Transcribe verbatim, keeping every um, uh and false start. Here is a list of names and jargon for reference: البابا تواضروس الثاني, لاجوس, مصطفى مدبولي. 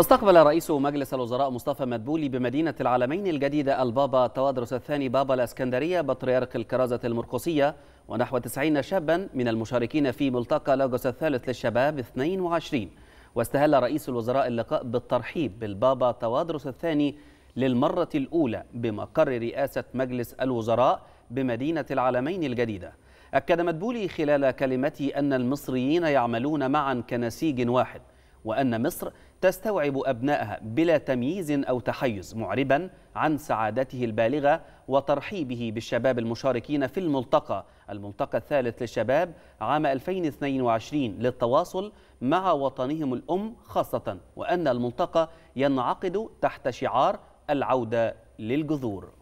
استقبل رئيس مجلس الوزراء مصطفى مدبولي بمدينة العلمين الجديدة البابا تواضروس الثاني بابا الاسكندرية بطريرك الكرازة المرقسية ونحو تسعين شابا من المشاركين في ملتقى لاجوس الثالث للشباب اثنين وعشرين. واستهل رئيس الوزراء اللقاء بالترحيب بالبابا تواضروس الثاني للمرة الأولى بمقر رئاسة مجلس الوزراء بمدينة العلمين الجديدة. أكد مدبولي خلال كلمته أن المصريين يعملون معا كنسيج واحد، وأن مصر تستوعب أبنائها بلا تمييز أو تحيز، معربا عن سعادته البالغة وترحيبه بالشباب المشاركين في الملتقى الملتقى الثالث للشباب عام ألفين واثنين وعشرين للتواصل مع وطنهم الأم، خاصة وأن الملتقى ينعقد تحت شعار العودة للجذور.